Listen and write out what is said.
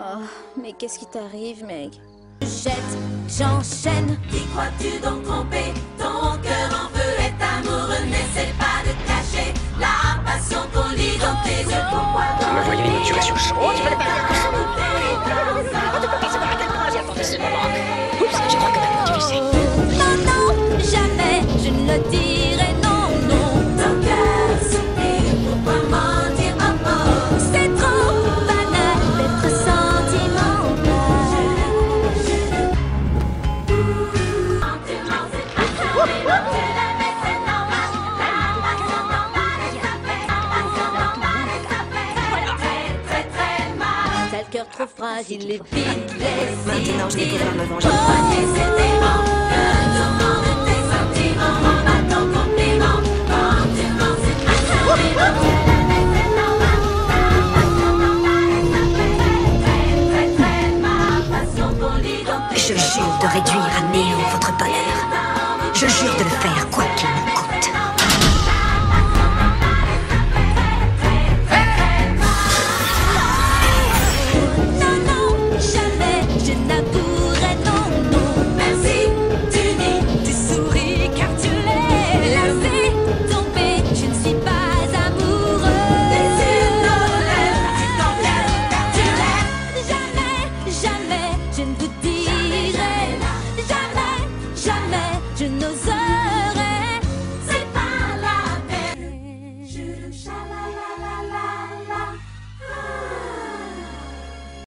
Oh, mais qu'est-ce qui t'arrive, Meg? Jette, j'enchaîne. Qui crois-tu donc tromper? Ton cœur en feu est amoureux, n'essaie pas de cacher la passion qu'on lit dans tes yeux. Pourquoi donc? Me voyez une motivation chaude. Oh, tu vas pas dire que ça. On ne peut pas savoir à quel point j'ai attendu ce moment. Oups, je crois que maintenant tu le sais. Non, non, jamais, je ne le dirai non, non. Ton cœur soupire, pourquoi mentir à mort? C'est trop banal d'être sentimental. Cœur trop fragile, il est vite laissé. Maintenant, je découvre ma vengeance. Prenez cet aimant, le tourment de tes sentiments. En bas ton compliment, quand tu penses être incarnément. C'est normal, ta passion normal, très, très, très mal. Passion qu'on lit dans tes yeux. Je jure de réduire à néant votre bonheur. Je jure de le faire, quoi qu'il me coûte. Jamais, je n'oserais.